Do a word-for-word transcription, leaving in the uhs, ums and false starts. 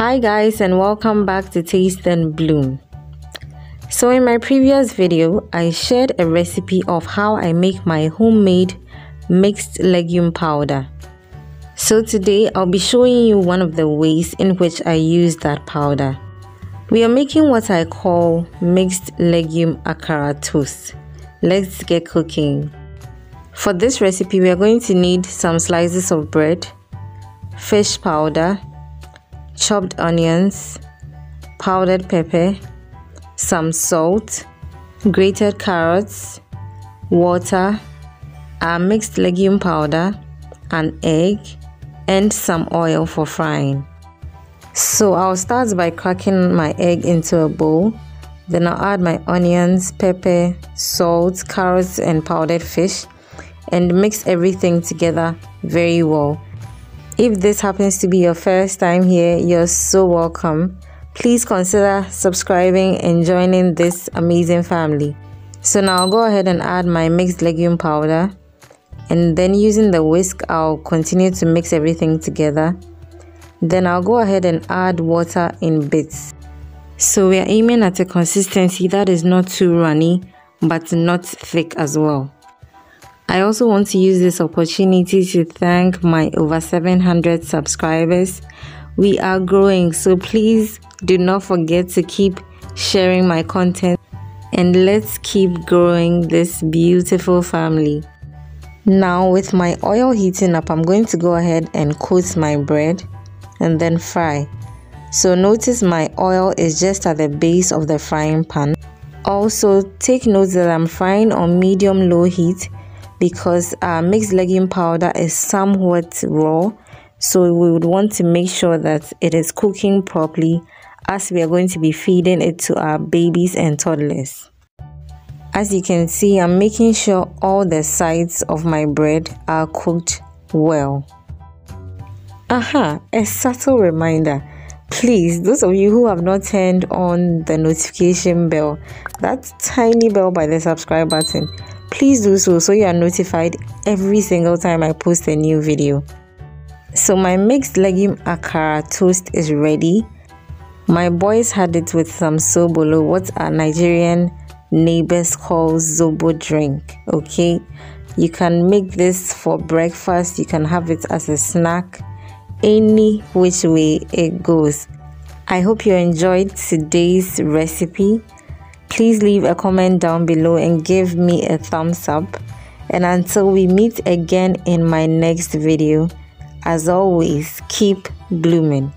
Hi guys, and welcome back to Taste and Bloom. So in my previous video, I shared a recipe of how I make my homemade mixed legume powder. So today I'll be showing you one of the ways in which I use that powder. We are making what I call mixed legume akara toast. Let's get cooking. For this recipe, we are going to need some slices of bread, fish powder, chopped onions, powdered pepper, some salt, grated carrots, water, our mixed legume powder, an egg, and some oil for frying. So I'll start by cracking my egg into a bowl. Then I'll add my onions, pepper, salt, carrots, and powdered fish, and mix everything together very well. If this happens to be your first time here, you're so welcome. Please consider subscribing and joining this amazing family. So now I'll go ahead and add my mixed legume powder, and then using the whisk I'll continue to mix everything together. Then I'll go ahead and add water in bits. So we are aiming at a consistency that is not too runny but not thick as well. I also want to use this opportunity to thank my over seven hundred subscribers. We are growing, so please do not forget to keep sharing my content, and let's keep growing this beautiful family. Now with my oil heating up, I'm going to go ahead and coat my bread and then fry. So notice my oil is just at the base of the frying pan. Also take note that I'm frying on medium low heat, because our mixed legume powder is somewhat raw, so we would want to make sure that it is cooking properly, as we are going to be feeding it to our babies and toddlers. As you can see, I'm making sure all the sides of my bread are cooked well. Aha, a subtle reminder. Please, those of you who have not turned on the notification bell, that tiny bell by the subscribe button, please do so, so you are notified every single time I post a new video. So my mixed legume akara toast is ready. My boys had it with some sobolo, what our Nigerian neighbors call zobo drink, okay? You can make this for breakfast, you can have it as a snack, any which way it goes. I hope you enjoyed today's recipe. Please leave a comment down below and give me a thumbs up. And until we meet again in my next video, as always, keep blooming.